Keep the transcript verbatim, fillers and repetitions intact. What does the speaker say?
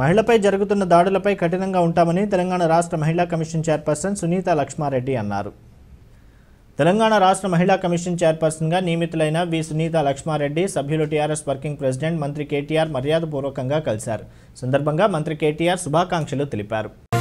మహిళపై జరుగుతున్న దాడులపై కఠినంగా ఉంటామని తెలంగాణ రాష్ట్ర మహిళా కమిషన్ చైర్పర్సన్ సునీతా లక్ష్మారెడ్డి అన్నారు. తెలంగాణ రాష్ట్ర మహిళా కమిషన్ చైర్పర్సన్గా నియమితులైన వి సునీతా లక్ష్మారెడ్డి సభ్యులు టీఆర్ఎస్ వర్కింగ్ ప్రెసిడెంట్ మంత్రి కేటీఆర్ మర్యాదపూర్వకంగా కలిశారు. సందర్భంగా మంత్రి కేటీఆర్ శుభాకాంక్షలు తెలిపారు.